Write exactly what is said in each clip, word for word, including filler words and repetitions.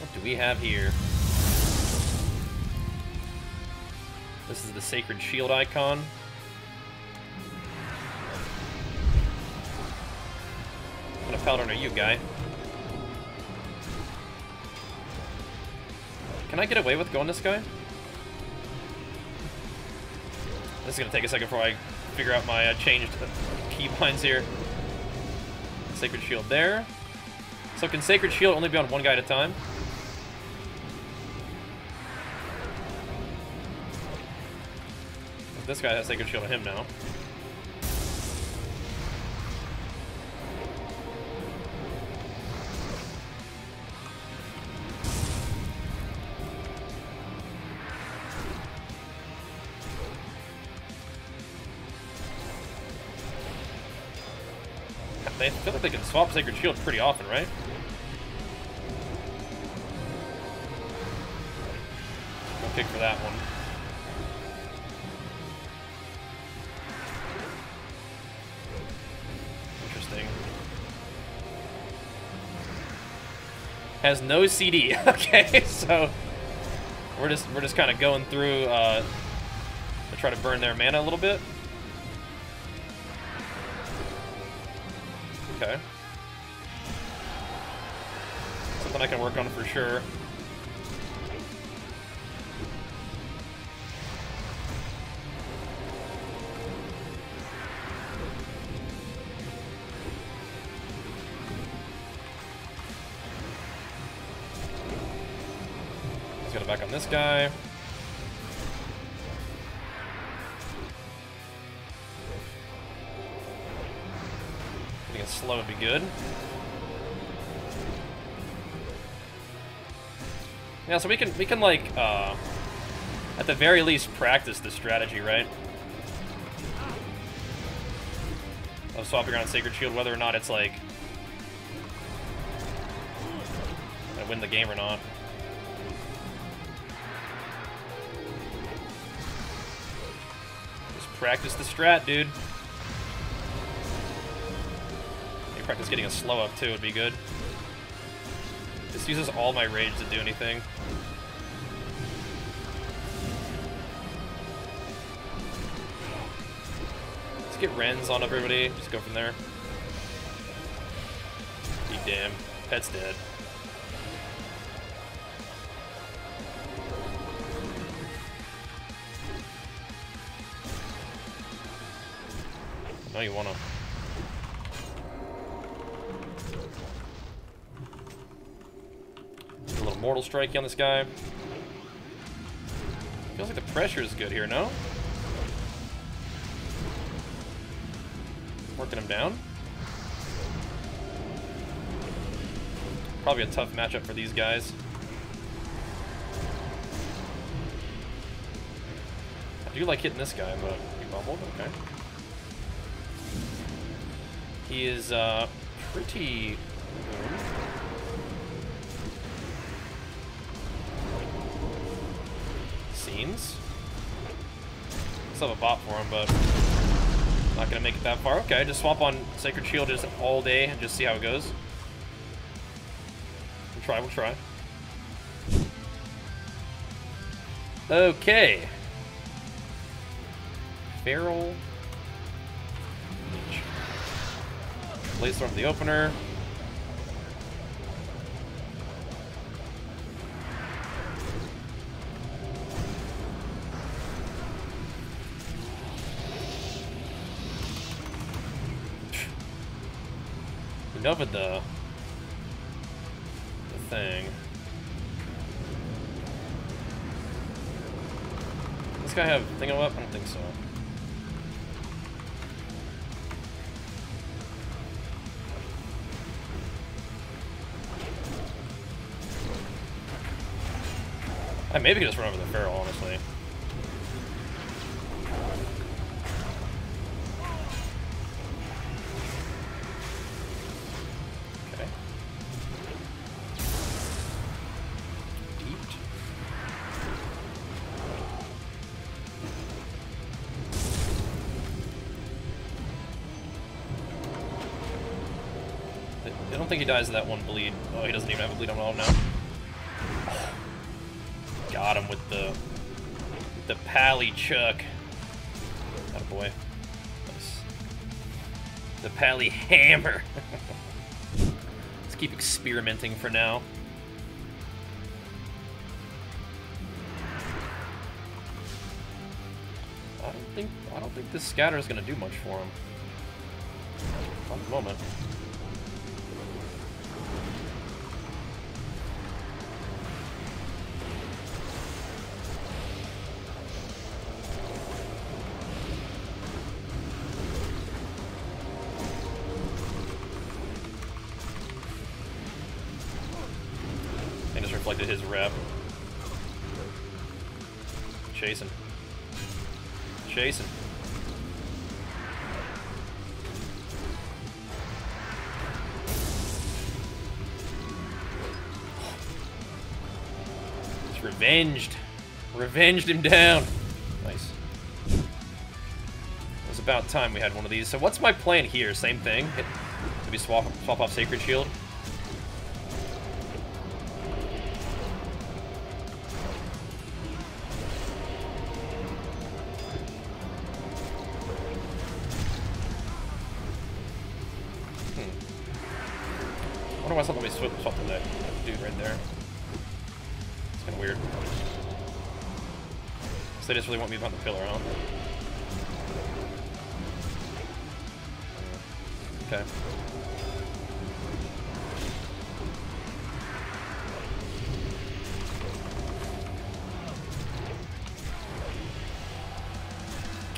What do we have here? This is the Sacred Shield icon. What kind of paladin are you, guy? Can I get away with going this guy? This is gonna take a second before I figure out my uh, changed keybinds here. Sacred Shield there. So can Sacred Shield only be on one guy at a time? This guy has Sacred Shield on him now. They feel like they can swap Sacred Shield pretty often, right? Go kick for that one. Interesting. Has no C D. Okay, so we're just we're just kind of going through uh, to try to burn their mana a little bit. Okay. Something I can work on for sure. Let's get it back on this guy. Slow would be good. Yeah, so we can we can like uh, at the very least practice the strategy, right? Of swapping around Sacred Shield, whether or not it's like I win the game or not. Just practice the strat, dude. Practice getting a slow up too would be good. This uses all my rage to do anything. Let's get Ren's on everybody. Just go from there. You damn. Pet's dead. No, you wanna. Mortal Strike on this guy. Feels like the pressure is good here, no? Working him down. Probably a tough matchup for these guys. I do like hitting this guy, but he bumbled, okay. He is uh, pretty... Still have a bot for him, but not gonna make it that far. Okay, just swap on Sacred Shield just all day and just see how it goes. We'll try, we'll try. Okay. Feral. Blaze Storm for the opener. Over the, the thing. Does this guy have Thingo up? I don't think so. I maybe could just run over the Feral, honestly. I don't think he dies to that one bleed. Oh, he doesn't even have a bleed on all now. Oh, got him with the with the pally chuck. Oh boy. Nice. The pally hammer. Let's keep experimenting for now. I don't think I don't think this scatter is gonna do much for him. One moment. I just reflected his rep. Chase him. Chase him. Revenged. Revenged him down. Nice. It was about time we had one of these. So what's my plan here? Same thing. Hit, maybe swap, swap off Sacred Shield. Hmm. I wonder why somebody swapped swap that dude right there. Kind of weird. So they just really want me behind the pillar, huh? Okay.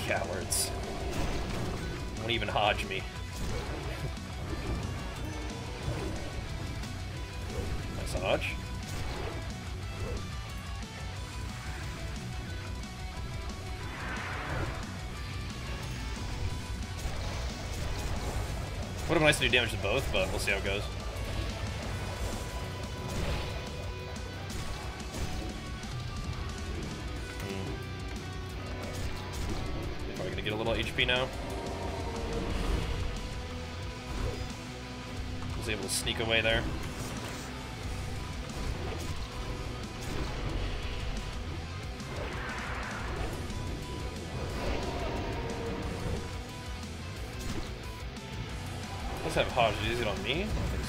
Cowards. Won't even hodge me. Nice hodge. Would have been nice to do damage to both, but we'll see how it goes. Hmm. Probably gonna get a little H P now. Was able to sneak away there. Have Hodge, is it on me? I don't think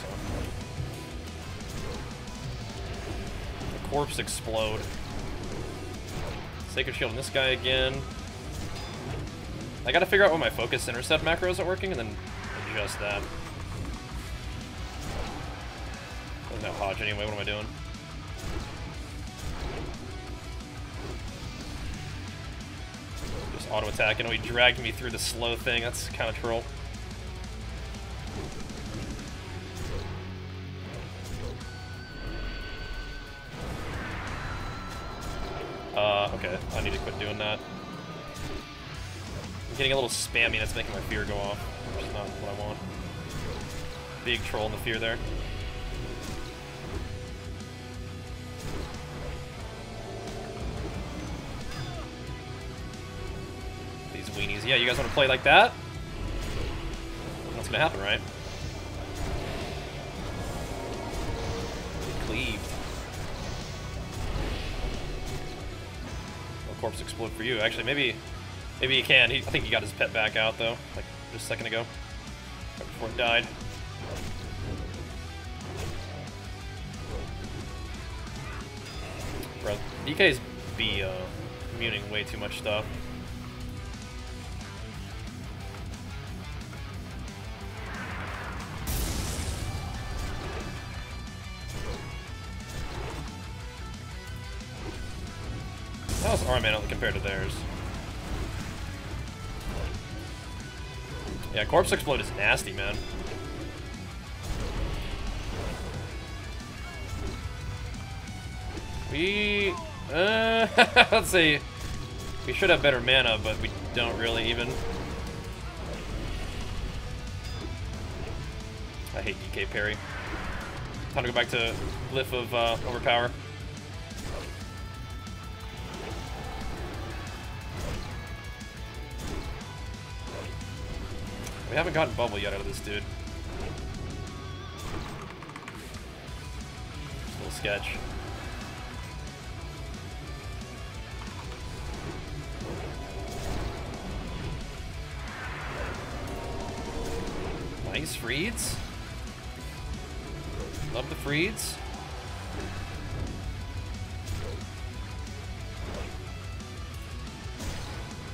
so. The corpse explode. Sacred Shield on this guy again. I gotta figure out what my focus intercept macros are working and then adjust that. Doesn't have Hodge anyway, what am I doing? Just auto attack, and he dragged me through the slow thing, that's kinda troll. Uh, okay, I need to quit doing that. I'm getting a little spammy, and it's making my fear go off, which is not what I want. Big troll in the fear there. These weenies. Yeah, you guys want to play like that? That's gonna happen, right? Get cleaved. Corpse explode for you. Actually, maybe maybe he can. He, I think he got his pet back out, though, like just a second ago, right before it died. Bro, D K's be uh, muting way too much stuff. How's our mana compared to theirs? Yeah, Corpse Explode is nasty, man. We... Uh, let's see. We should have better mana, but we don't really even. I hate D K parry. Time to go back to Glyph of uh, Overpower. We haven't gotten bubble yet out of this dude. Just a little sketch. these freeds. Love the freeds.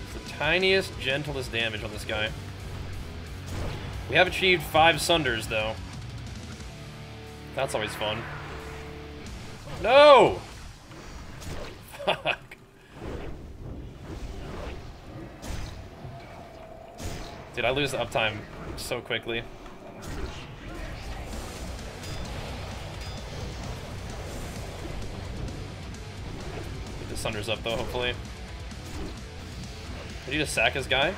It's the tiniest, gentlest damage on this guy. We have achieved five sunders, though. That's always fun. No! Fuck. Dude, I lose the uptime so quickly. Get the sunders up, though, hopefully. Did he just sack his guy?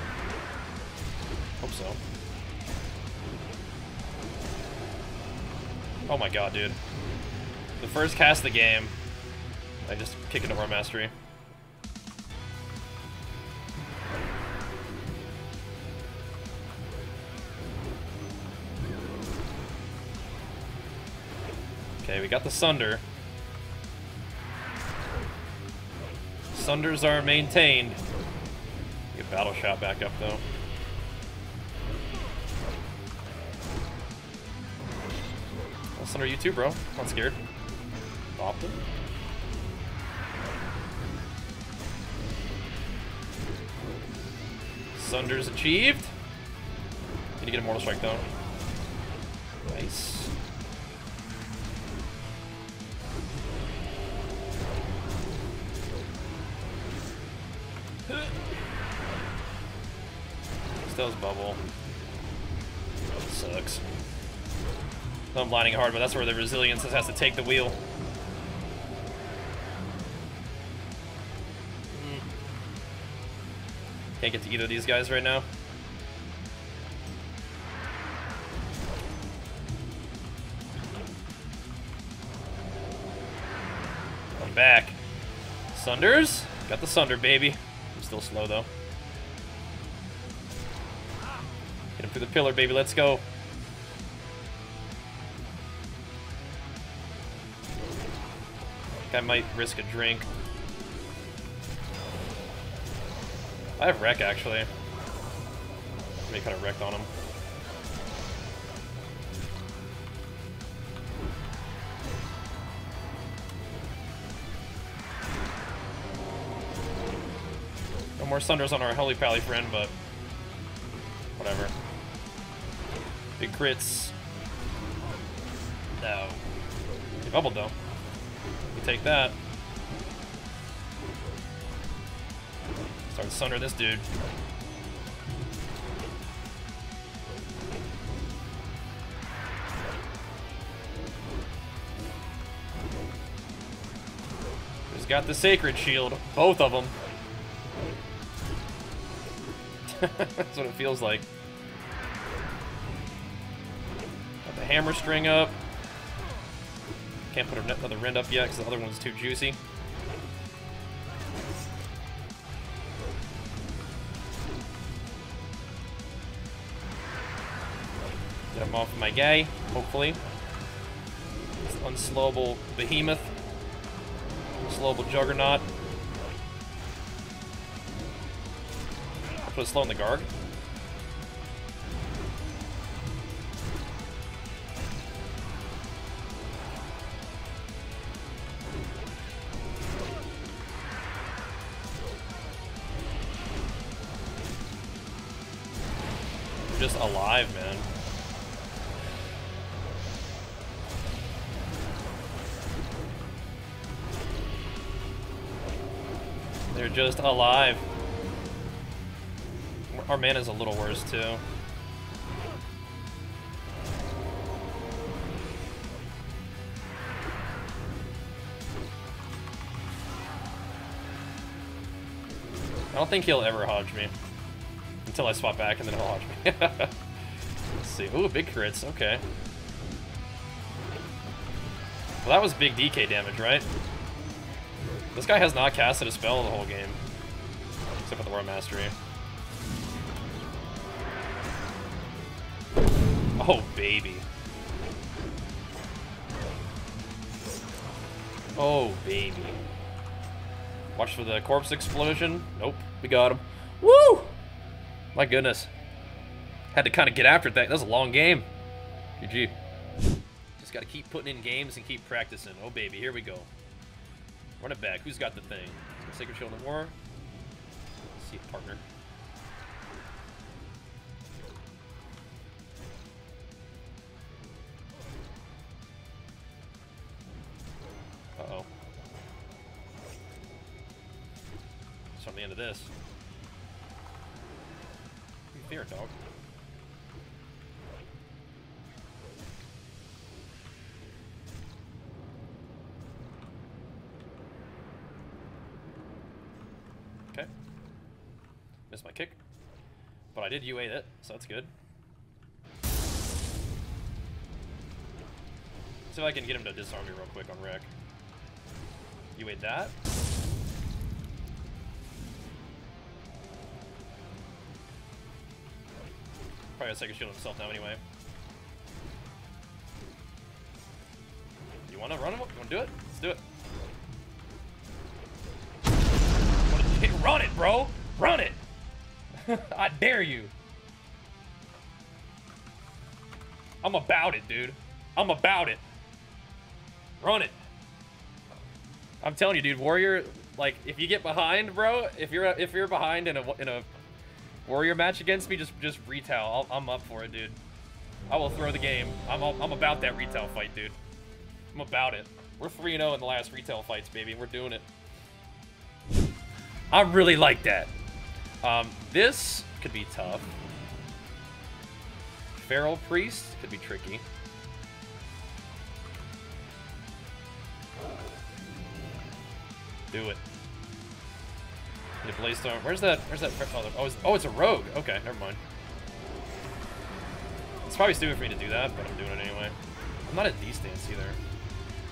Hope so. Oh my god, dude. The first cast of the game, I just kick into War Mastery. Okay, we got the Sunder. Sunders are maintained. Get Battle Shot back up, though. I'll Sunder you too, bro. I'm not scared. Bop them. Sunder's achieved. Need to get a Mortal Strike, though. Nice. Those bubble. Oh, that sucks. I'm lining hard, but that's where the resilience has to take the wheel. Mm. Can't get to either of these guys right now. I'm back. Sunders? Got the Sunder, baby. I'm still slow, though. Get him through the pillar, baby. Let's go. I think I might risk a drink. I have wreck, actually. Let me kind of wrecked on him. No more sunders on our Holy Pally friend, but whatever. Big crits. No. He bubbled, though. We take that. Start to sunder this dude. He's got the sacred shield. Both of them. That's what it feels like. Got the hammer string up. Can't put another rend up yet because the other one's too juicy. Get him off my guy, hopefully. This unslowable behemoth. Unslowable juggernaut. Was slow in the guard. We're just alive, man. They're just alive. Our mana's a little worse, too. I don't think he'll ever hodge me. Until I swap back, and then he'll hodge me. Let's see. Ooh, big crits. Okay. Well, that was big D K damage, right? This guy has not casted a spell the whole game. Except for the War Mastery. Oh, baby. Oh, baby. Watch for the corpse explosion. Nope, we got him. Woo! My goodness. had to kind of get after that. That was a long game. G G. Just got to keep putting in games and keep practicing. Oh, baby, here we go. Run it back. Who's got the thing? Sacred Shield of War. Let's see a partner. Uh-oh. That's on the end of this. There, dog. Okay. Missed my kick. But I did U A it, so that's good. See if I can get him to disarm me real quick on wreck. U A that. Probably has second shield himself now anyway. You wanna run him? You wanna do it? Let's do it. Run it, bro! Run it! I dare you. I'm about it, dude. I'm about it. Run it. I'm telling you, dude, Warrior, like, if you get behind, bro, if you're if you're behind in a in a Warrior match against me, just just retail. I'll, I'm up for it, dude. I will throw the game. I'm I'm about that retail fight, dude. I'm about it. We're three and oh in the last retail fights, baby. We're doing it. I really like that. Um, this could be tough. Feral Priest could be tricky. Do it. The Blaze Storm. Where's that? Where's that? Oh, it's, oh, it's a rogue. Okay, never mind. It's probably stupid for me to do that, but I'm doing it anyway. I'm not at these stance either.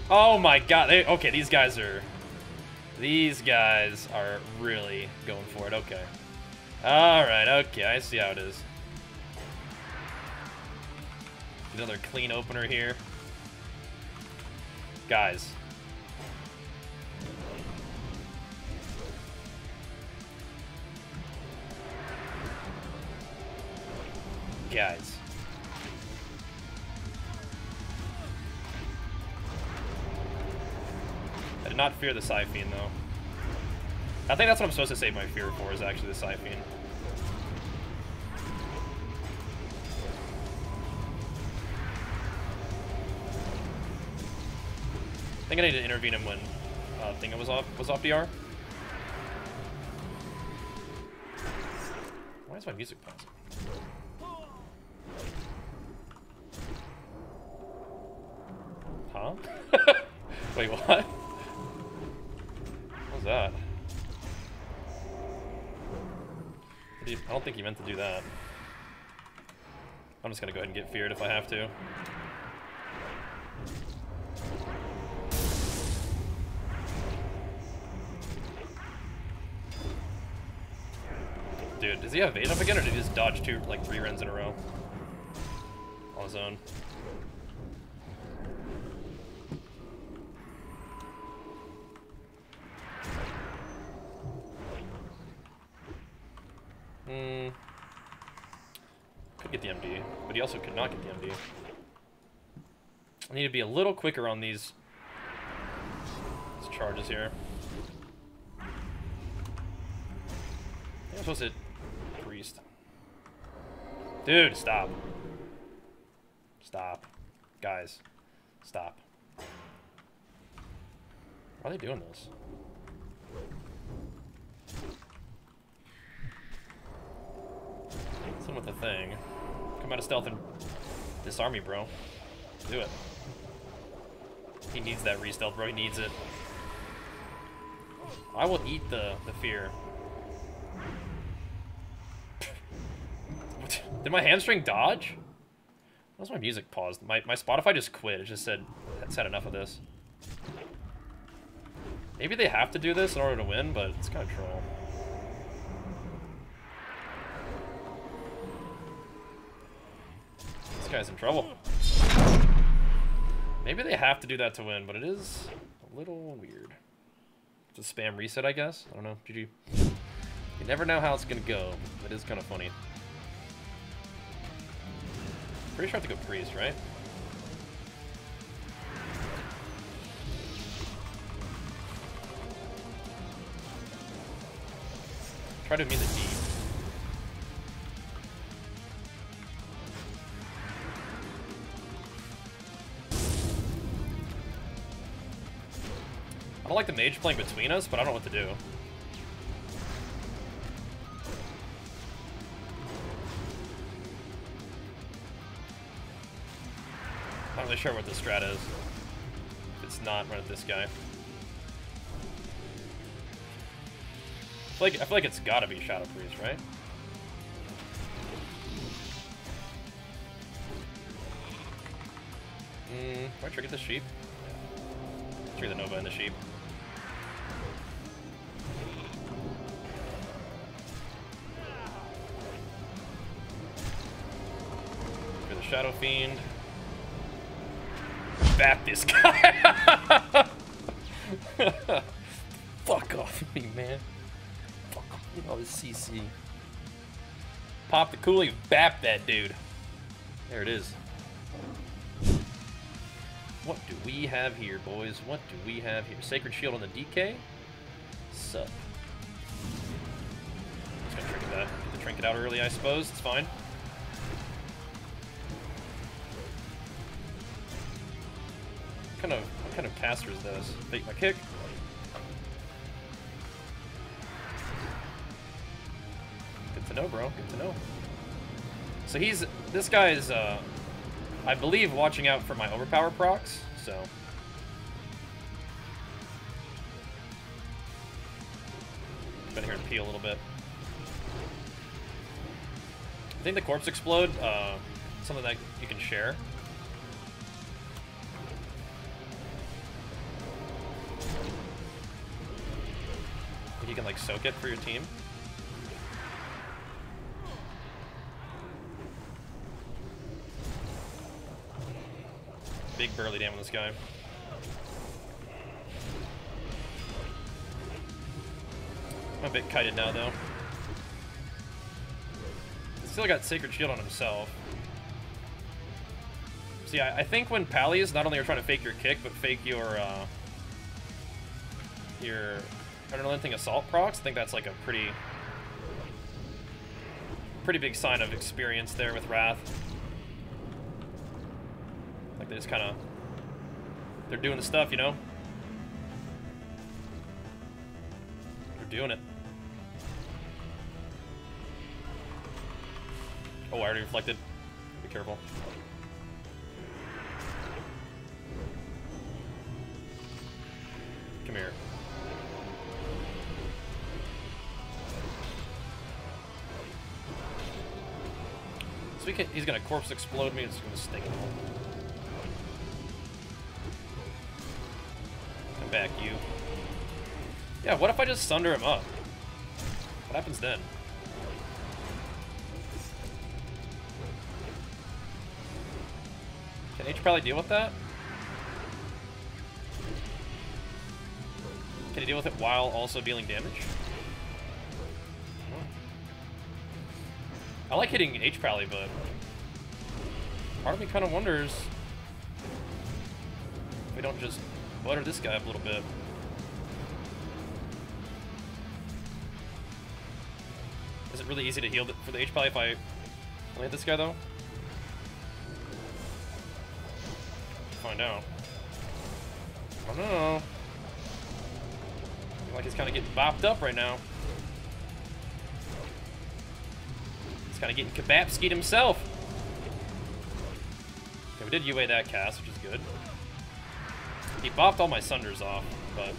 Oh my god. They, okay, these guys are... These guys are really going for it. Okay. Alright, okay. I see how it is. Another clean opener here. Guys. Guys. I did not fear the Scyphine, though. I think that's what I'm supposed to save my fear for, is actually the Scyphine. I think I need to intervene him when uh, Thinga was off, was off D R. Why is my music pausing? Huh? Wait, what? That. I don't think he meant to do that. I'm just gonna go ahead and get feared if I have to. Dude, does he have evade up again, or did he just dodge two, like three runs in a row? On his own. Hmm. Could get the M D, but he also could not get the M D. I need to be a little quicker on these, these charges here. I think I'm supposed to priest. Dude, stop. Stop. Guys, stop. Why are they doing this? With the thing. Come out of stealth and disarm me, bro. Do it. He needs that re-stealth, bro. He needs it. I will eat the, the fear. Did my hamstring dodge? Why was my music paused? My, my Spotify just quit. It just said, that's had enough of this. Maybe they have to do this in order to win, but it's kind of troll. This guy's in trouble. Maybe they have to do that to win, but it is a little weird. It's a spam reset, I guess. I don't know. G G. You never know how it's gonna go. It is kind of funny. Pretty sure I have to go priest, right? Try to meet the D. I don't like the mage playing between us, but I don't know what to do. I'm not really sure what the strat is. It's not run at this guy. I feel like I feel like it's gotta be Shadow Priest, right? Hmm, do I trigger the sheep? Trigger the Nova and the sheep. Trigger the Shadow Fiend. Bat this guy. Fuck off me, man. Fuck off me, all this C C. Pop the coolie, bap that dude. There it is. What do we have here, boys? What do we have here? Sacred Shield on the D K? Sup. Just gonna trinket that. Get the trinket out early, I suppose. It's fine. What kind of, what kind of caster is this? Fake my kick. Good to know, bro. Good to know. So he's, this guy is, uh, I believe, watching out for my overpower procs, so. Been here and pee a little bit. I think the corpse explode, uh, something that you can share. You can like soak it for your team. Big burly damn on this guy. I'm a bit kited now though. He's still got Sacred Shield on himself. See, I, I think when pallies, not only are trying to fake your kick, but fake your uh, your. I don't know anything assault procs. I think that's like a pretty, pretty big sign of experience there with Wrath. Like they just kind of, they're doing the stuff, you know. They're doing it. Oh, I already reflected. Be careful. Come here. We can, he's gonna corpse explode me, it's gonna stink. Come back, you. Yeah, what if I just sunder him up? What happens then? Can H probably deal with that? Can he deal with it while also dealing damage? I like hitting H Pally, but part of me kind of wonders if we don't just butter this guy up a little bit. Is it really easy to heal for the H Pally if I hit this guy, though? Find out. I don't know. I feel like he's kind of getting bopped up right now. He's kind of getting kebabskied himself. Okay, we did U A that cast, which is good. He bopped all my sunders off, but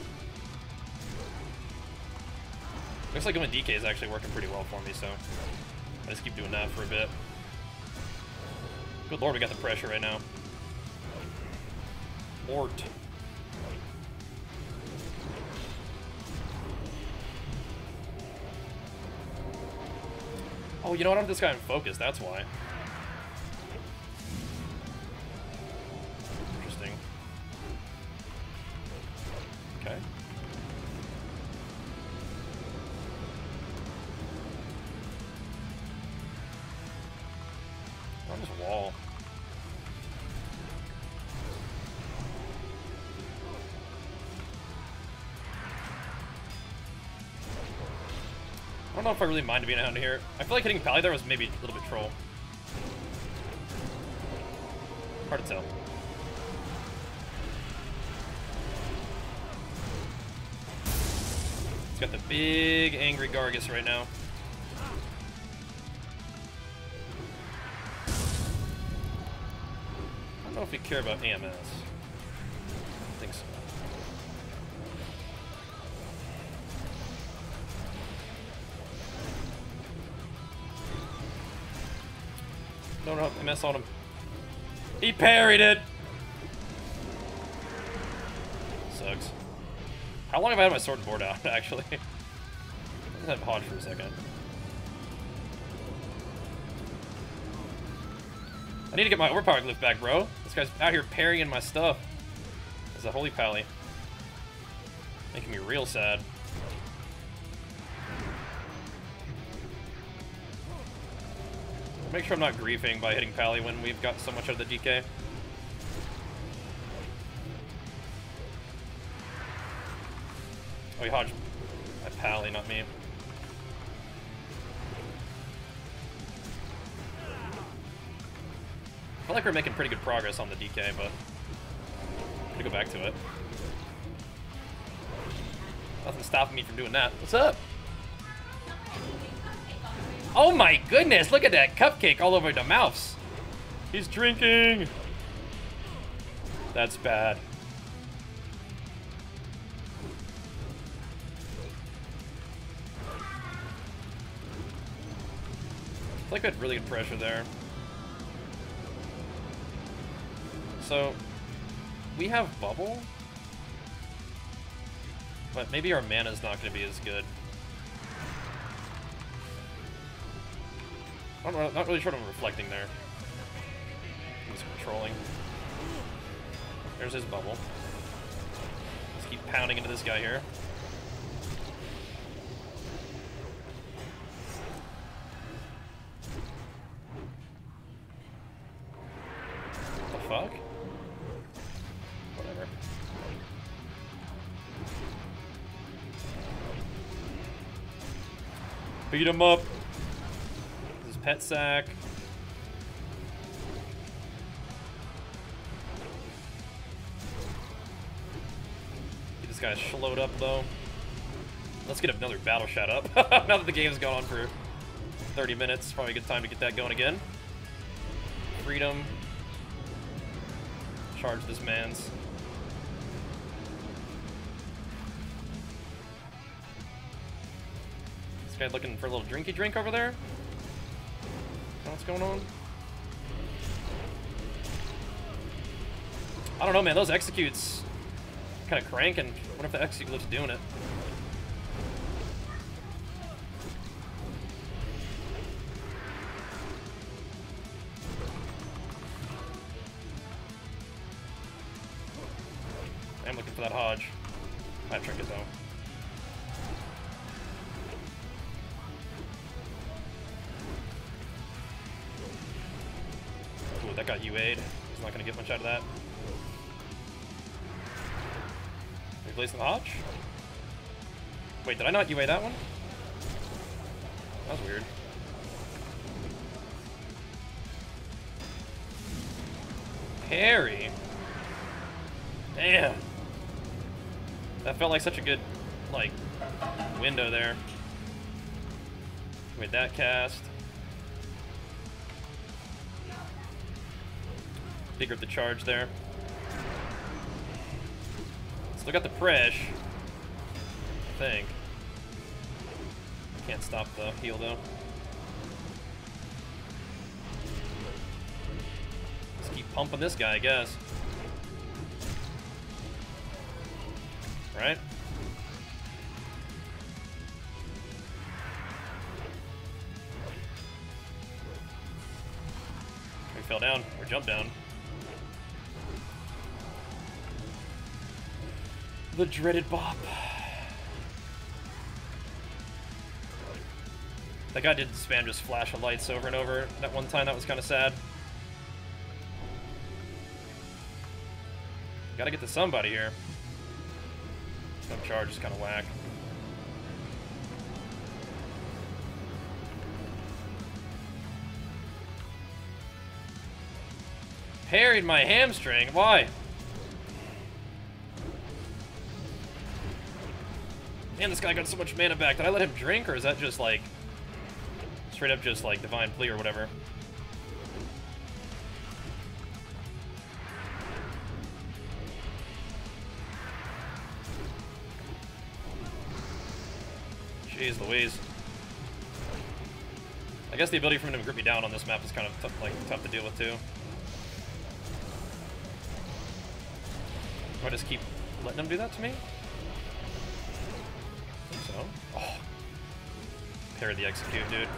looks like going D K is actually working pretty well for me, so I just keep doing that for a bit. Good lord, we got the pressure right now. Mort. Oh, you know what? I don't have this guy in focus, that's why. Interesting. Okay. I'll just wall. know if I really mind being out here. I feel like hitting Pally there was maybe a little bit troll. Hard to tell. He's got the big angry Gargus right now. I don't know if we care about A M S. I think so. Don't know if M S on him. He parried it! Sucks. How long have I had my sword and board out, actually? I'm gonna have Hodge for a second. I need to get my overpower glyph back, bro. This guy's out here parrying my stuff. It's a holy pally. Making me real sad. Make sure I'm not griefing by hitting Pally when we've got so much out of the D K. Oh, he Hodged my Pally, not me. I feel like we're making pretty good progress on the D K, but I'm gonna go back to it. Nothing stopping me from doing that. What's up? Oh my goodness, look at that cupcake all over the mouse. He's drinking. That's bad. I like that really good pressure there. So, we have bubble, but maybe our mana's not gonna be as good. I'm not really sure what I'm reflecting there. I'm just controlling. There's his bubble. Let's keep pounding into this guy here. What the fuck? Whatever. Beat him up. Pet sack. Get this guy slowed up though. Let's get another battle shot up. Now that the game's gone on for thirty minutes, probably a good time to get that going again. Freedom. Charge this man's. This guy looking for a little drinky drink over there. What's going on? I don't know, man. Those executes kind of cranking. What if the execute glyph's doing it? I'm looking for that Hodge. Might trick it though. That got U A'd. He's not going to get much out of that. Replacing the Hodge? Wait, did I not U A that one? That was weird. Parry. Damn. That felt like such a good, like, window there. Made that cast. Figure up the charge there. Still got the Presh. I think. Can't stop the heal though. Let's keep pumping this guy, I guess. Right? We fell down, or jump down. The dreaded bop. That guy did spam just flash of lights over and over. That one time, that was kind of sad. Gotta get to somebody here. Jump charge is kind of whack. Parried my hamstring? Why? Man, this guy got so much mana back. Did I let him drink, or is that just like... straight up just like Divine Plea or whatever? Jeez Louise. I guess the ability for him to grip me down on this map is kind of tough, like, tough to deal with too. Do I just keep letting him do that to me? I think so. Oh. Parry the execute, dude.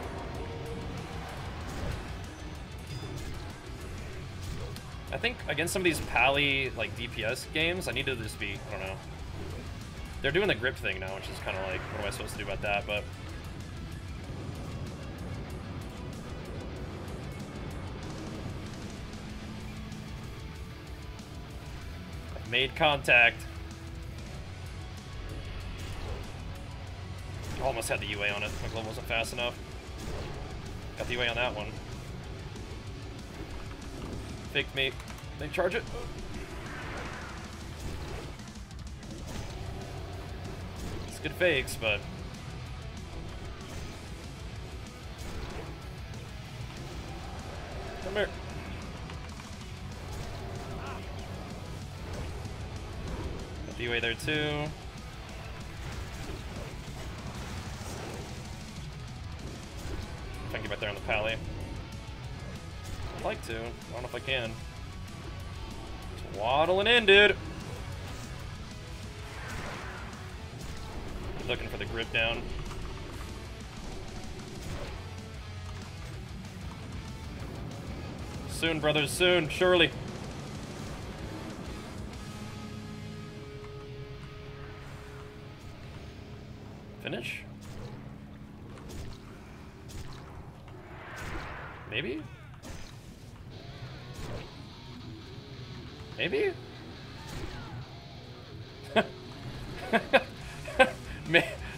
I think against some of these pally like D P S games, I need to just be, I don't know. They're doing the grip thing now, which is kind of like, what am I supposed to do about that? But I've made contact. Almost had the U A on it. My glove wasn't fast enough. Got the U A on that one. Faked me. They charge it. Good fakes, but come here. Got the U A there too. If I can get back there on the pally. I'd like to. I don't know if I can. Just waddling in, dude. Looking for the grip down. Soon, brothers, soon, surely. Finish? Maybe? Maybe?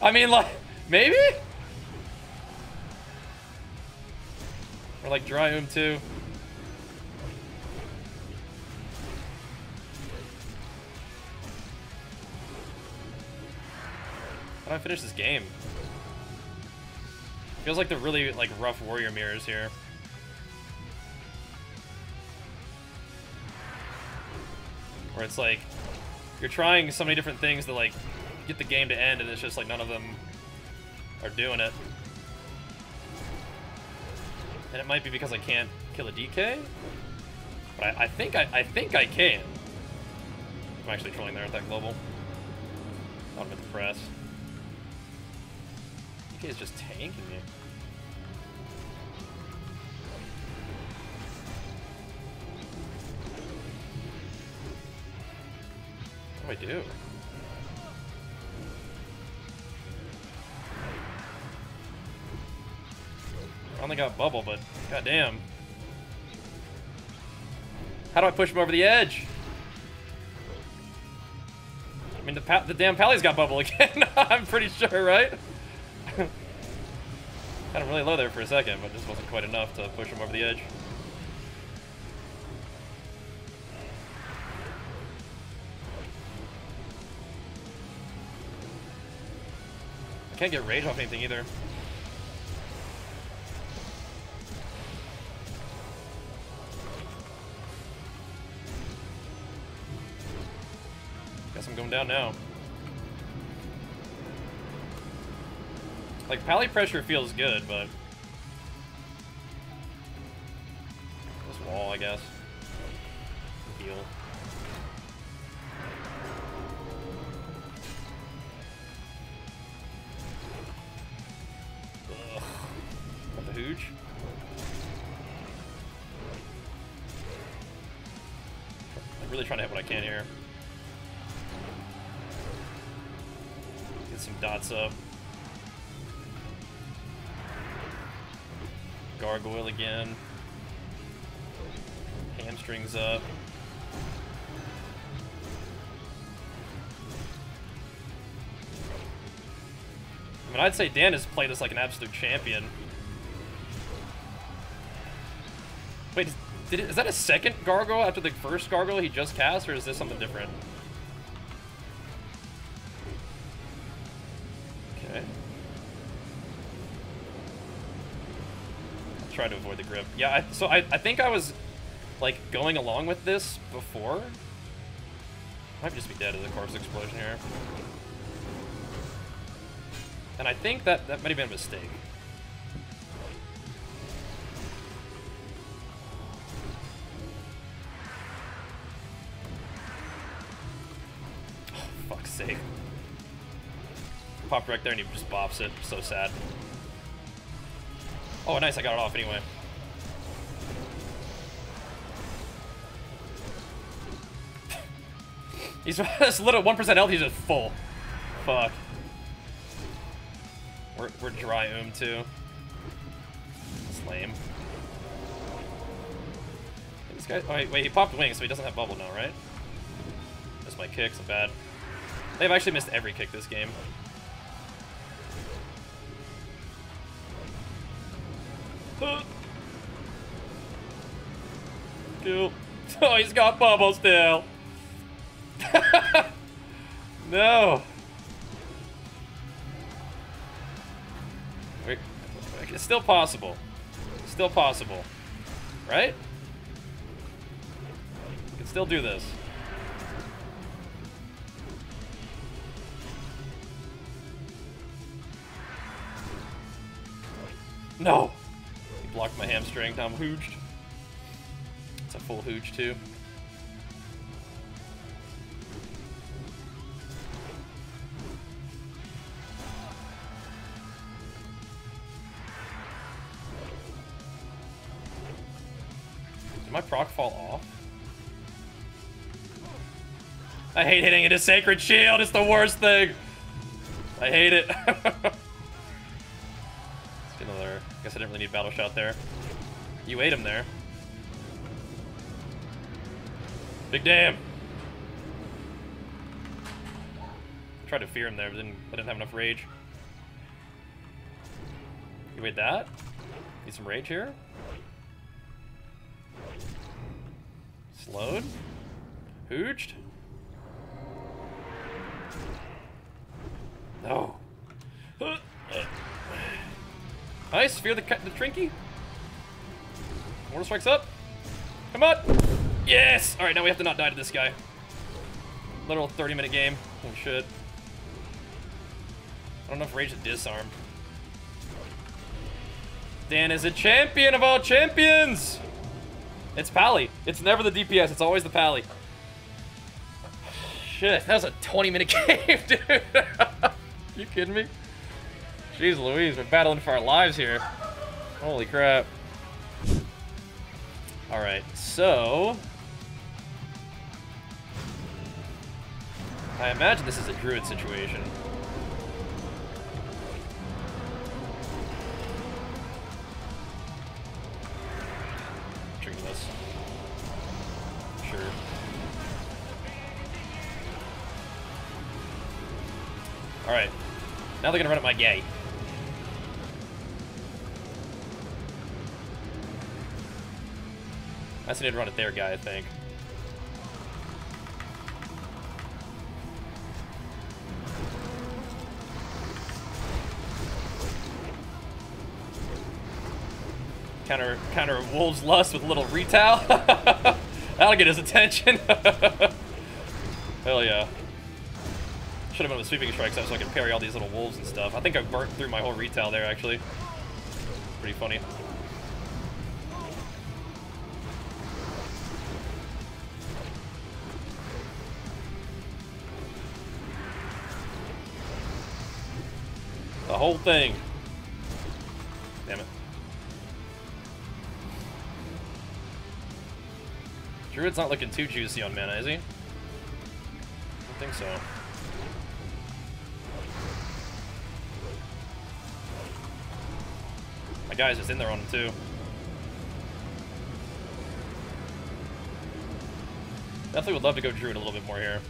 I mean, like, maybe? Or like dry oom too. How do I finish this game? Feels like the really like rough warrior mirrors here. Where it's like you're trying so many different things to like get the game to end, and it's just like none of them are doing it. And it might be because I can't kill a D K, but I, I think I, I think I can. I'm actually trolling there at that global. Not with the press. D K is just tanking me. What do I do? I only got bubble, but goddamn. How do I push him over the edge? I mean, the, pa the damn pally's got bubble again. I'm pretty sure, right? Got him really low there for a second, but this wasn't quite enough to push him over the edge. I can't get rage off anything either. I'm going down now. Like, pally pressure feels good, but... this wall, I guess. Heal. Ugh. Got the hooch. I'm really trying to hit what I can here. Some dots up. Gargoyle again. Hamstrings up. I mean, I'd say Dan has played this like an absolute champion. Wait, does, Did it, is that a second gargoyle after the first gargoyle he just cast, or is this something different? Okay. I'll try to avoid the grip. Yeah, I, so I, I think I was, like, going along with this before. I might just be dead of the corpse explosion here. And I think that, that might have been a mistake. Popped right there and he just bops it. So sad. Oh, nice. I got it off anyway. He's this little one percent health. He's just full. Fuck. We're, we're dry oom too. It's lame. This guy. Oh, wait, wait. He popped wings, so he doesn't have bubble now, right? Missed my kicks. I'm bad. They've actually missed every kick this game. Cool. Oh, he's got bubbles still. No. It's still possible. It's still possible. Right? We can still do this. No. He blocked my hamstring. Now I'm hooged. It's a full hooch too. Did my proc fall off? I hate hitting into Sacred Shield. It's the worst thing. I hate it. Let's get another. I guess I didn't really need Battle Shot there. You ate him there. Big damn! I tried to fear him there, but didn't, I didn't have enough rage. You wait that? Need some rage here? Slowed? Hooged? No. Nice, fear the, the Trinkie. Mortal Strike's up. Come on! Yes! Alright, now we have to not die to this guy. Little thirty minute game. Oh shit. I don't know if Rage is disarmed. Dan is a champion of all champions! It's Pally. It's never the D P S, it's always the Pally. Shit, that was a twenty minute game, dude. You kidding me? Jeez Louise, we're battling for our lives here. Holy crap. Alright, so. I imagine this is a druid situation. Drinking this. Sure. Alright. Now they're gonna run at my gay. I just need to run at their guy, I think. Counter, counter Wolves Lust with a little retail. That'll get his attention. Hell yeah. Should have been with sweeping strikes up so I could parry all these little wolves and stuff. I think I burnt through my whole retail there, actually. Pretty funny. The whole thing. Damn it. Druid's not looking too juicy on mana, is he? I don't think so. My guy's just in there on him, too. Definitely would love to go Druid a little bit more here.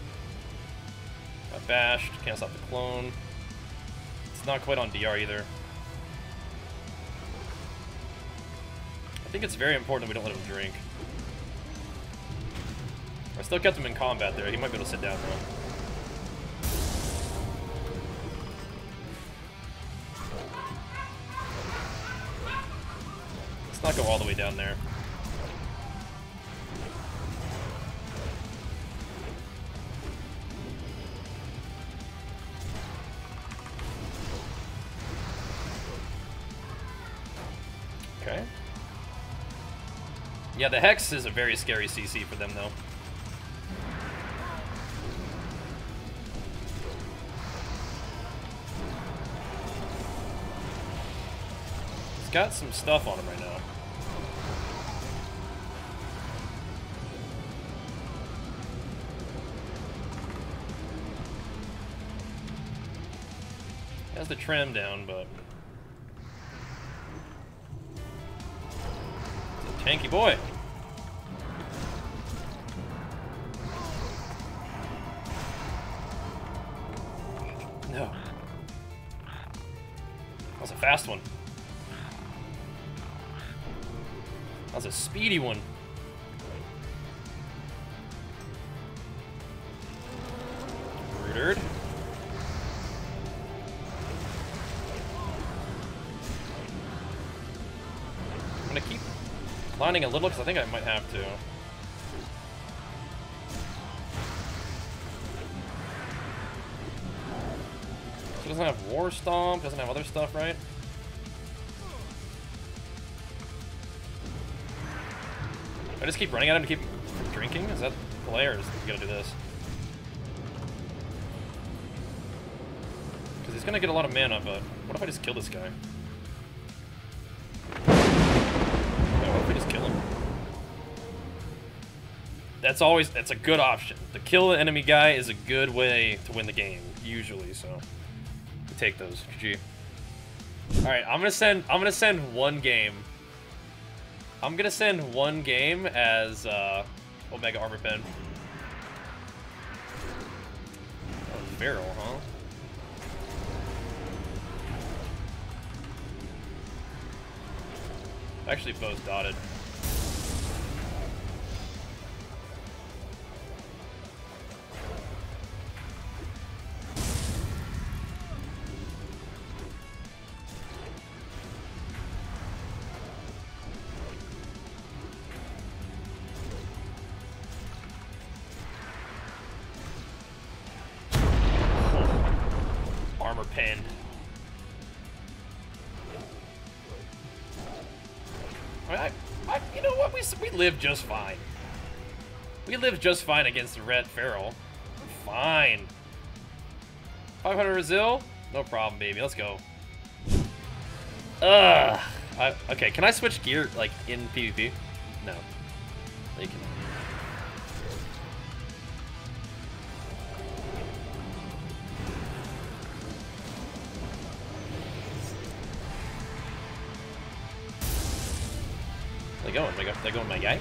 Got bashed. Can't stop the clone. It's not quite on D R either. I think it's very important we don't let him drink. I still kept him in combat there. He might be able to sit down now. Let's not go all the way down there. Okay. Yeah, the Hex is a very scary C C for them, though. He's got some stuff on him right now. Has the tram down, but it's a tanky boy. No, that was a fast one. That was a speedy one. Rooted. I'm gonna keep lining a little because I think I might have to. She doesn't have War Stomp, doesn't have other stuff, right? I just keep running at him to keep him from drinking? Is that the play, or is he gonna do this? Because he's gonna get a lot of mana, but what if I just kill this guy? That's always, that's a good option. To kill an enemy guy is a good way to win the game, usually, so we take those. G G. Alright, I'm gonna send I'm gonna send one game. I'm gonna send one game as uh Omega Armor Pen. That was barrel, huh? Actually foe's dotted. Pen. I mean, I, I, you know what? We we live just fine. We live just fine against the Red Feral. We're fine. five hundred Resil? No problem, baby. Let's go. Ugh. I, okay, can I switch gear like in PvP? No. You can. They going? They go, they going my guy?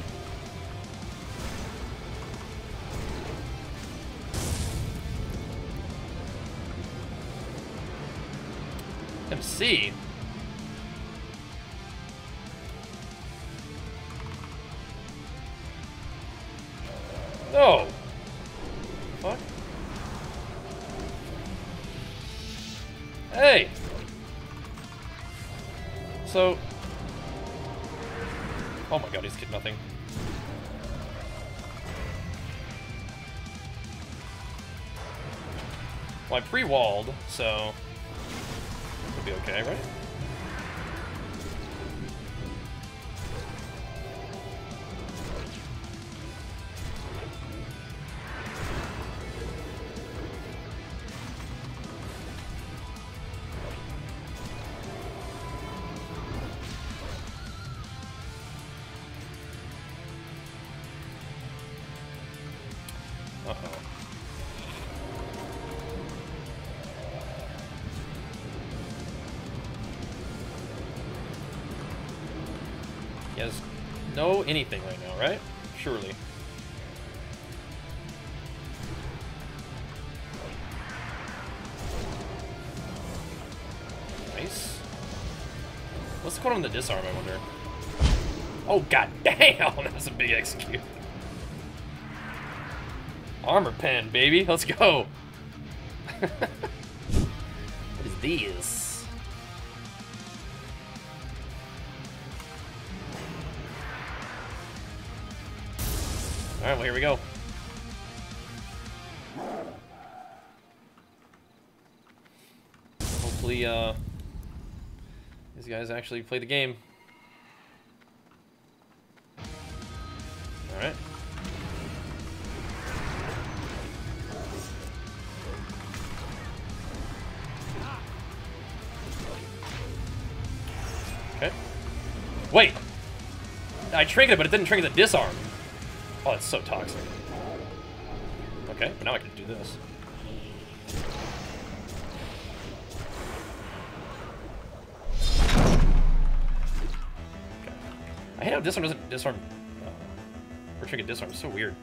M C. No. Fuck. Hey. So. Oh my god, he's getting nothing. Well, I pre-walled, so it'll be okay, right? He has no anything right now, right? Surely. Nice. What's the quote on the disarm, I wonder? Oh, god damn! That was a big execute. Armor pen, baby. Let's go. What is this? All right, well, here we go. Hopefully, uh, these guys actually play the game. All right. Okay. Wait! I triggered it, but it didn't trigger the disarm. Oh, that's so toxic. Okay, but now I can do this. Okay. I hate how disarm doesn't disarm. Uh, or trigger disarm. It's so weird.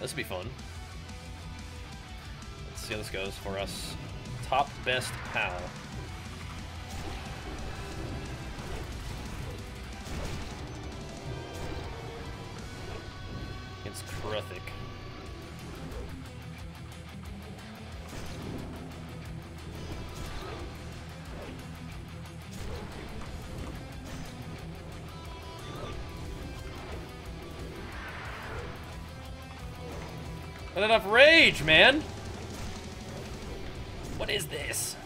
This will be fun. Let's see how this goes for us. Top best pal. It's Kruthic. Not enough rage, man! What is this?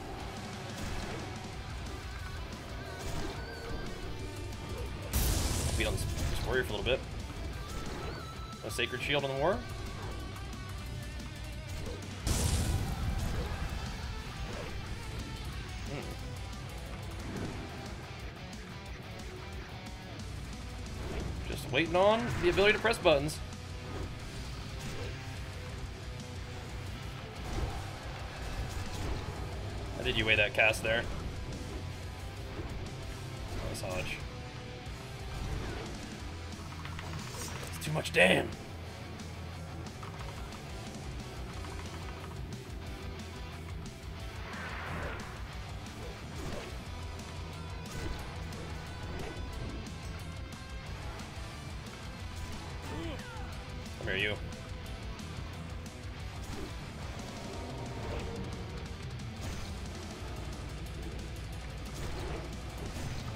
I'll beat on this, this warrior for a little bit. A sacred shield on the war. Mm. Just waiting on the ability to press buttons. How did you weigh that cast there? Nice Hodge. Too much damn. Come here, you.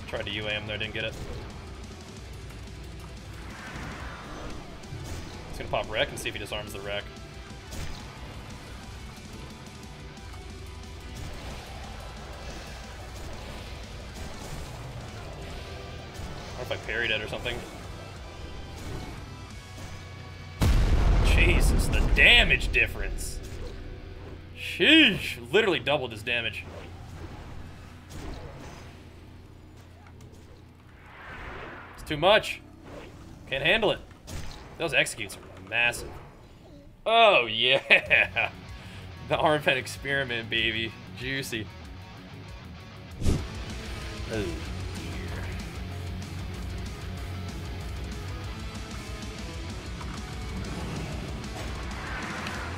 Tried to U A M there, didn't get it. Gonna pop wreck and see if he disarms the wreck. Or if I parried it or something. Jesus, the damage difference. Sheesh, literally doubled his damage. It's too much. Can't handle it. Those executes are massive. Oh, yeah! The arm pen experiment, baby. Juicy. Oh, dear. I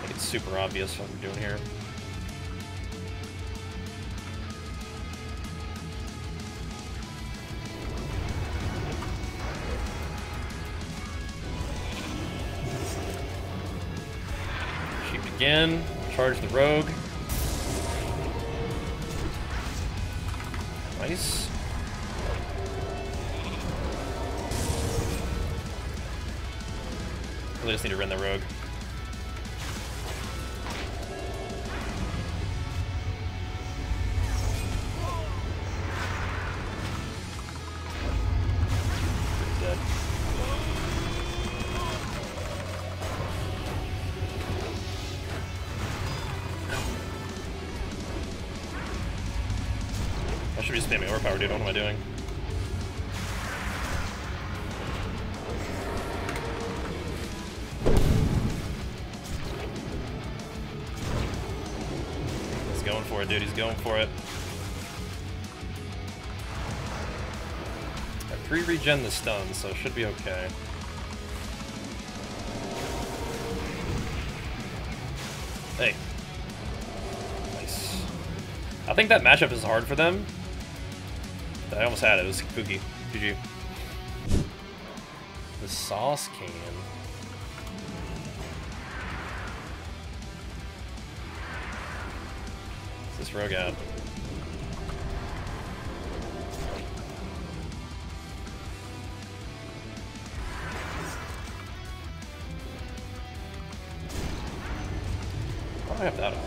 think it's super obvious what I'm doing here. Again, charge the rogue. Nice. Really just need to rend the rogue. I should be spamming overpower, dude. What am I doing? He's going for it, dude. He's going for it. I pre-regen the stun, so it should be okay. Hey. Nice. I think that matchup is hard for them. I almost had it. It was spooky. G G. The sauce can. this rogue out. Why do I have that up?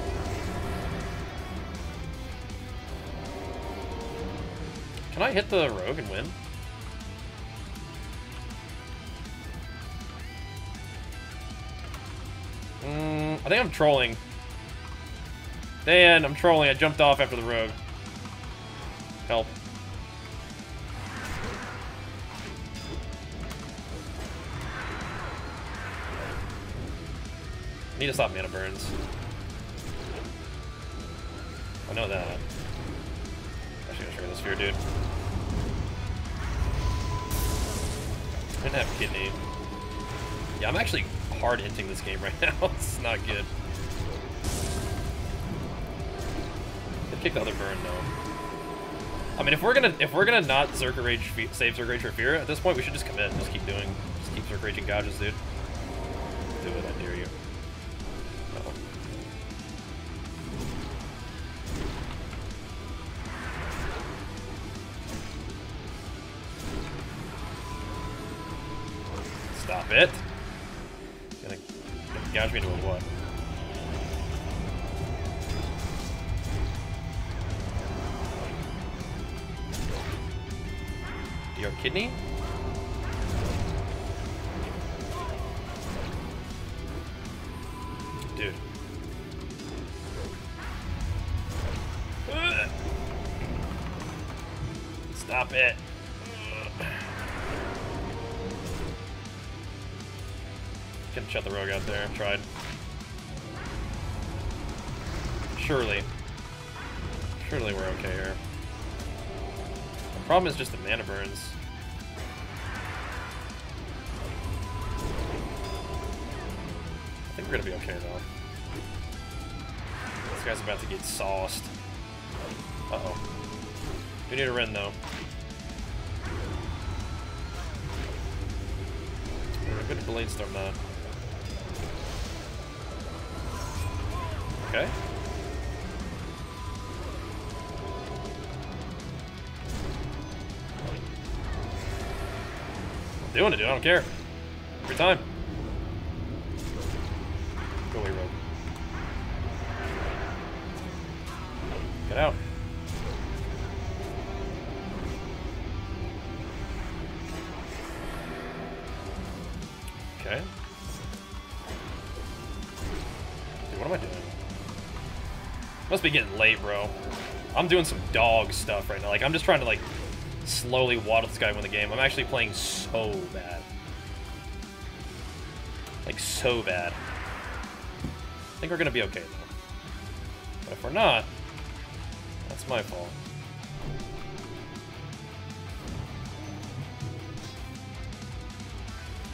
Can I hit the rogue and win? Mm, I think I'm trolling. Dan, I'm trolling. I jumped off after the rogue. Help. I need to stop mana burns. I know that. Actually, I'm sure this fear, dude. I didn't have kidney. Yeah, I'm actually hard hitting this game right now. It's not good. Kick the other burn, though. I mean, if we're gonna if we're gonna not Zerker Rage save Zerker Rage for fear at this point, we should just commit and just keep doing, just keep Zerker Raging gouges, dude. Do it, I dare you. Uh-oh. Stop it! Gonna gouge me into a what? Your kidney? Dude. Ugh. Stop it. Ugh. Couldn't shut the rogue out there. I tried. Surely. Surely we're okay here. Problem is just the mana burns. I think we're gonna be okay though. This guy's about to get sauced. Uh oh. We need a Ren though. We're good to Bladestorm that. Okay. Doing it, dude. I don't care. Every time. Go away, Rogue. Get out. Okay. Dude, what am I doing? Must be getting late, bro. I'm doing some dog stuff right now. Like, I'm just trying to, like, slowly waddle this guy and win the game. I'm actually playing so bad. Like, so bad. I think we're gonna be okay, though. But if we're not, that's my fault.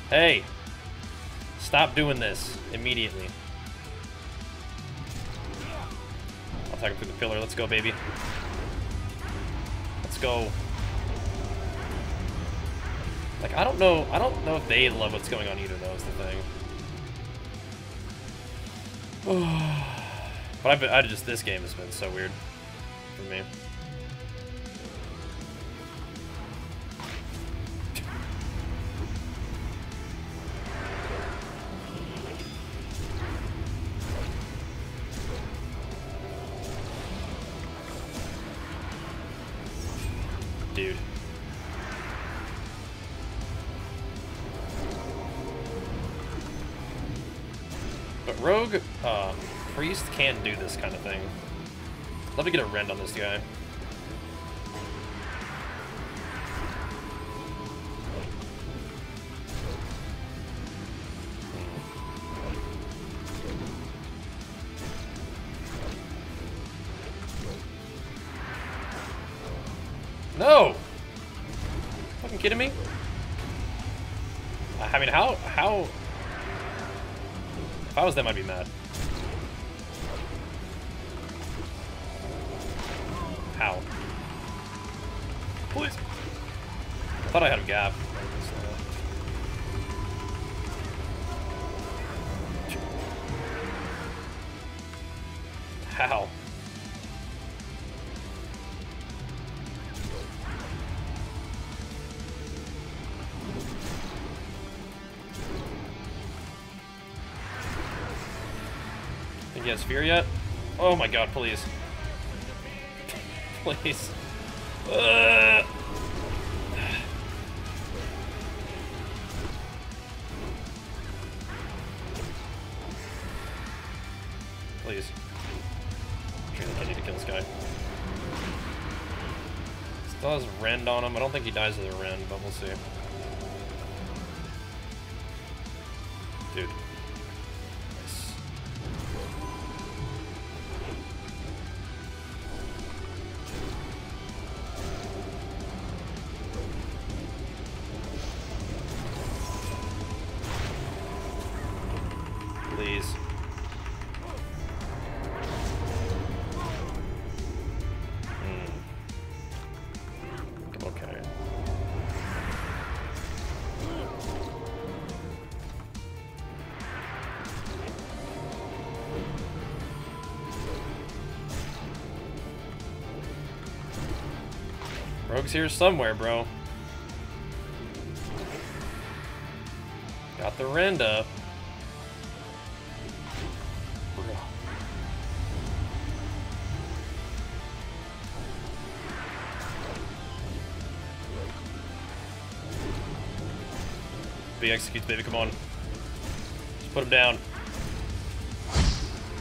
Hey! Stop doing this immediately. I'll attack him through the pillar. Let's go, baby. Let's go. Like, I don't know, I don't know if they love what's going on either, though, is the thing. But I've been, I just, this game has been so weird for me. Dude. Rogue uh, Priest can do this kind of thing. Love to get a rend on this guy. No! Fucking kidding me? I mean, how how? If I was them, I'd be mad. How? Please. I thought I had a gap. How? He has fear yet? Oh my god, please. Please. Uh. Please. I need to kill this guy. Still has rend on him. I don't think he dies with a rend, but we'll see. Dude. Nice. Please. Hmm. Okay. Rogue's here somewhere, bro. Got the rend up. Bro. B executes, baby, come on. Just put him down.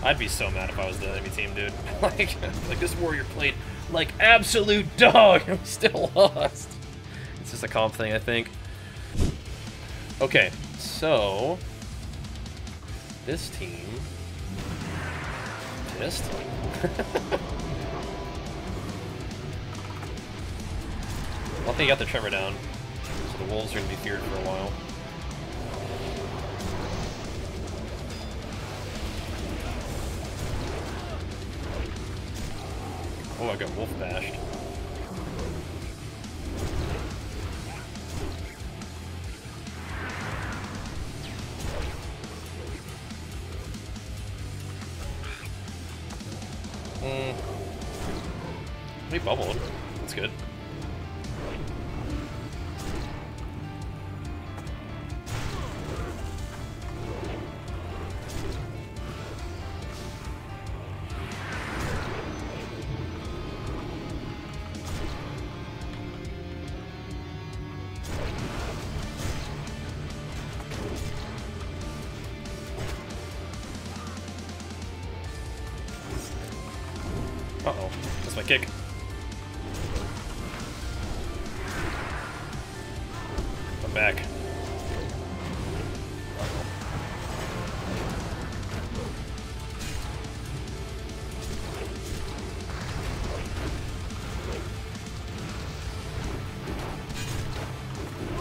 I'd be so mad if I was the enemy team, dude. like, like this warrior played like absolute dog, I'm still lost. It's just a comp thing, I think. Okay, so this team, this team. Well, I think I got the Trevor down, so the wolves are gonna be feared for a while. Oh, I got wolf bashed. Hmm. He bubbled. That's good. Uh-oh, that's my kick. I'm back.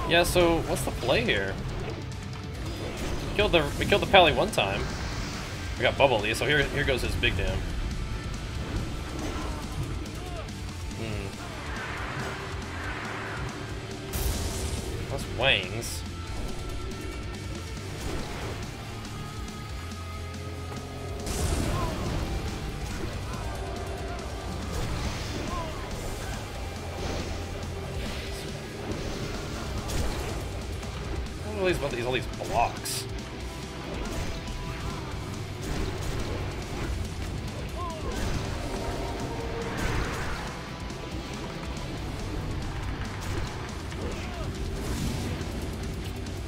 Yeah, so what's the play here? We killed the we killed the Pally one time. We got bubbled, so here here goes his big damn. That's Wang's. All these, all these blocks.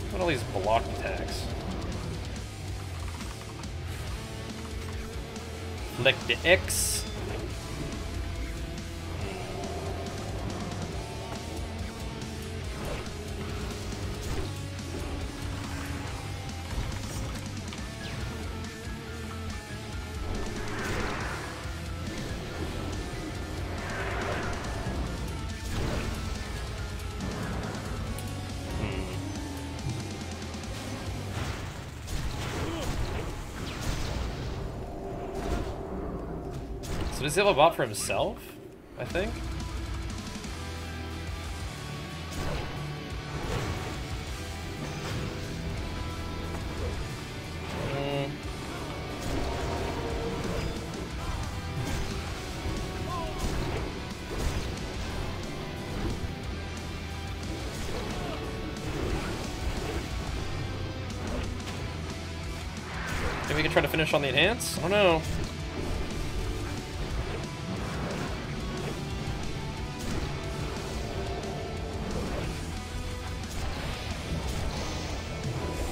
What are all these block attacks? Flick the X. So does he have a bot for himself, I think? Mm. I think we can try to finish on the enhance? I don't know.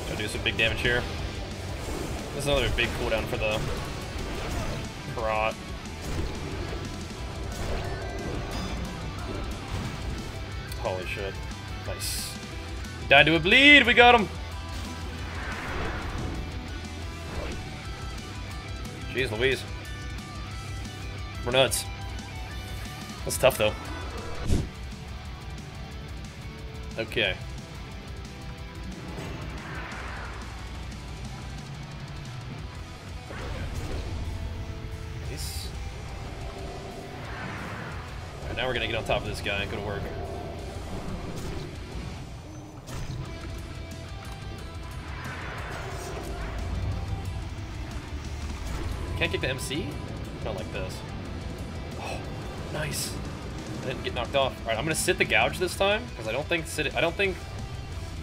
Gotta do some big damage here. There's another big cooldown for the Karat. Holy shit. Nice. Die to a bleed! We got him! Jeez Louise. We're nuts. That's tough though. Okay. Nice. Alright, now we're gonna get on top of this guy and go to work. Can't kick the M C? Not like this. Oh, nice. I didn't get knocked off. All right, I'm gonna sit the gouge this time because I don't think sit. I don't think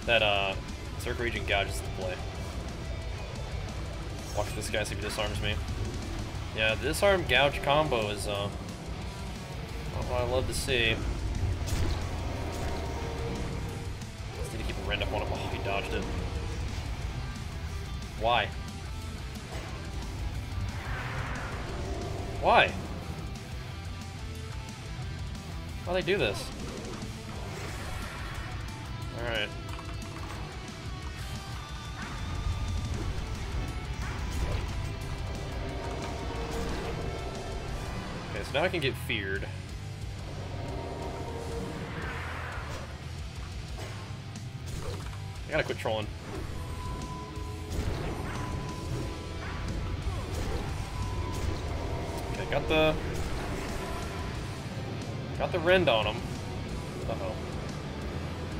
that uh, Circle Region gouge is the play. Watch this guy see if he disarms me. Yeah, the disarm gouge combo is uh, not what I love to see. Just need to keep a rend up on him. Oh, he dodged it. Why? Why? Why do they do this? Alright. Okay, so now I can get feared. I gotta quit trolling. Got the got the rend on him. Uh oh.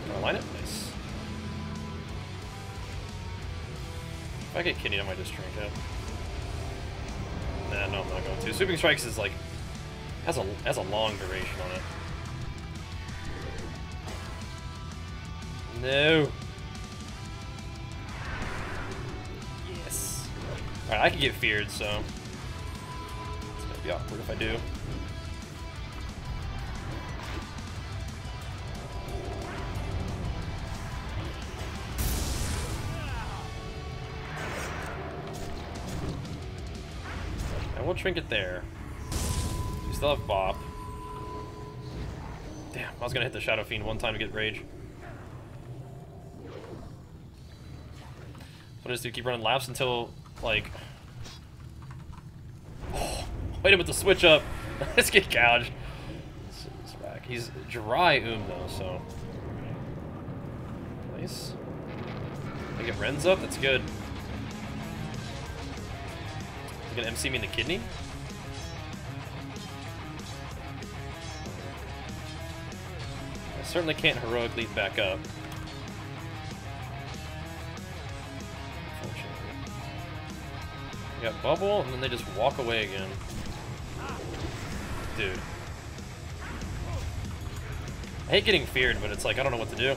Can I line it? Nice. If I get kidneyed, I might just drink it. Nah, no, I'm not going to. Sweeping Strikes is like has a has a long duration on it. No. Yes. All right, I can get feared, so. Be awkward if I do. I will trinket there. We still have Bop. Damn, I was gonna hit the Shadow Fiend one time to get rage. So I just do keep running laps until like. Wait a minute, the switch up. Let's get gouged. He's back. He's dry oom though, so nice. I get Ren's up. That's good. You gonna M C me in the kidney? I certainly can't heroic lead back up. Unfortunately, we got bubble, and then they just walk away again. Dude. I hate getting feared, but it's like I don't know what to do.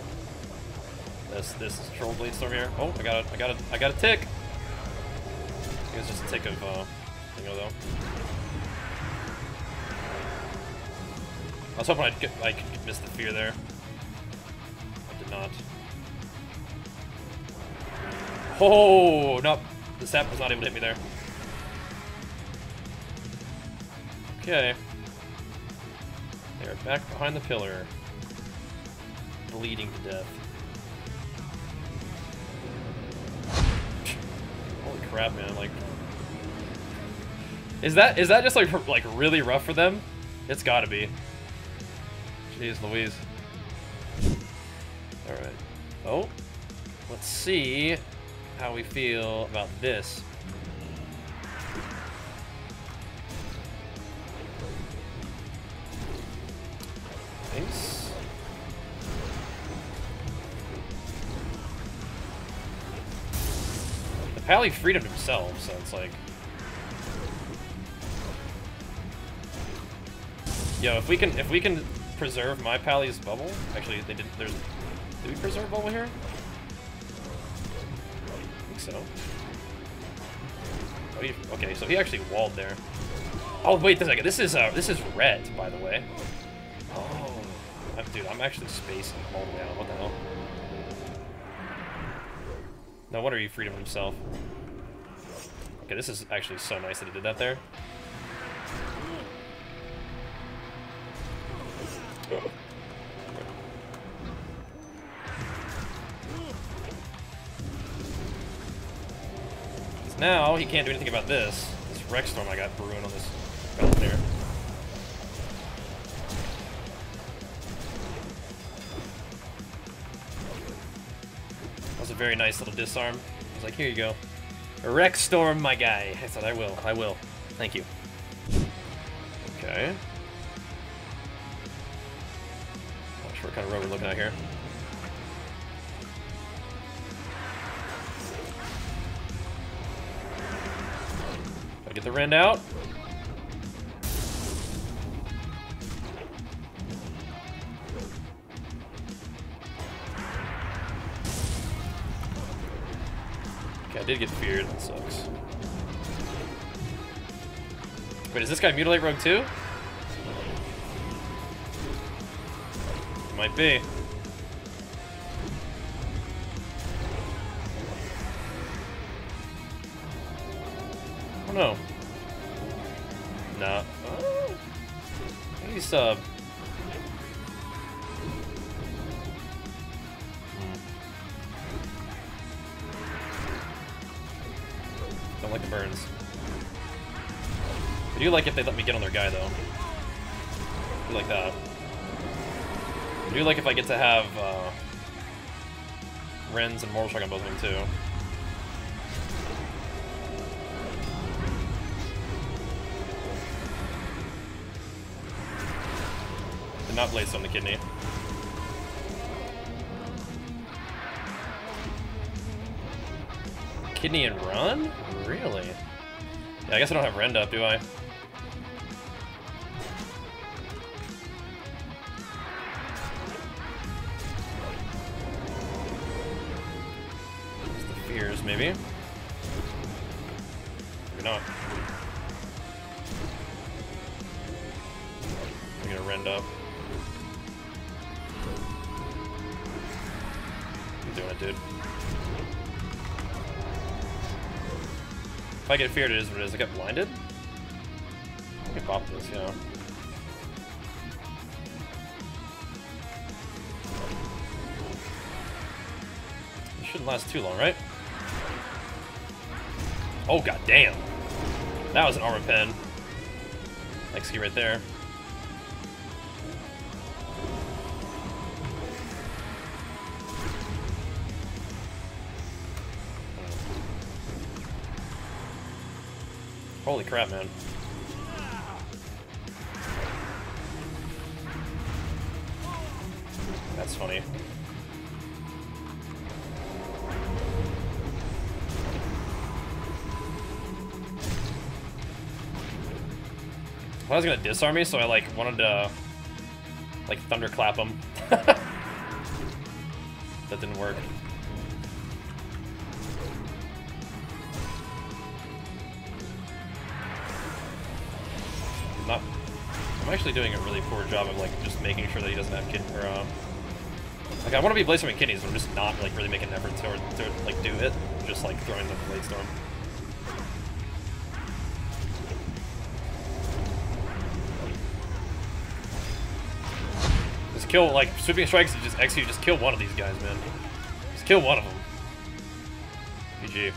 This this is troll bleed storm here. Oh, I got a I got a I got a tick. It was just a tick of uh thing though. I was hoping I'd get I could miss the fear there. I did not. Oh no, the sap was not able to hit me there. Okay. They are back behind the pillar. Bleeding to death. Holy crap, man, like. Is that is that just like like really rough for them? It's gotta be. Jeez Louise. Alright. Oh. Let's see how we feel about this. Nice. The Pally freed him himself, so it's like... Yo, if we can if we can preserve my Pally's bubble... Actually, they didn't... There's... Did we preserve bubble here? I think so. Oh, he, okay, so he actually walled there. Oh wait, this, this is uh, this is red, by the way. Oh, I'm, dude, I'm actually spacing all the way out. What the hell? No wonder he freed him himself. Okay, this is actually so nice that he did that there. Oh. Now, he can't do anything about this. This Wreck Storm I got brewing on this belt there. That was a very nice little disarm. I was like, here you go. Wreck Storm, my guy. I thought, I will, I will. Thank you. Okay. Not sure what kind of road we're looking at here. Get the rend out. Okay, I did get feared. That sucks. Wait, does this guy mutilate Rogue too? Might be. Oh no. Nah. Oh. At least, uh... don't like the burns. I do like if they let me get on their guy, though. I do like that. I do like if I get to have, uh... Ren's and Mortal Strike on both of them, too. Not blades on the kidney. Kidney and run? Really? Yeah, I guess I don't have rend up, do I? Just the fears, maybe. Maybe not. I'm gonna rend up. Doing it, dude. If I get feared, it is what it is. I got blinded? I can pop this, you know. It shouldn't last too long, right? Oh, god damn! That was an armor pen. X Q right there. Holy crap, man. That's funny. Well, I was gonna disarm me, so I like wanted to like thunderclap him. That didn't work. Not, I'm actually doing a really poor job of like just making sure that he doesn't have kidney. Or, uh, like I want to be blade storming kidneys, but I'm just not like really making an effort to, or, to like do it. I'm just like throwing the blade storm. Just kill like sweeping strikes and just execute. Just kill one of these guys, man. Just kill one of them. G G.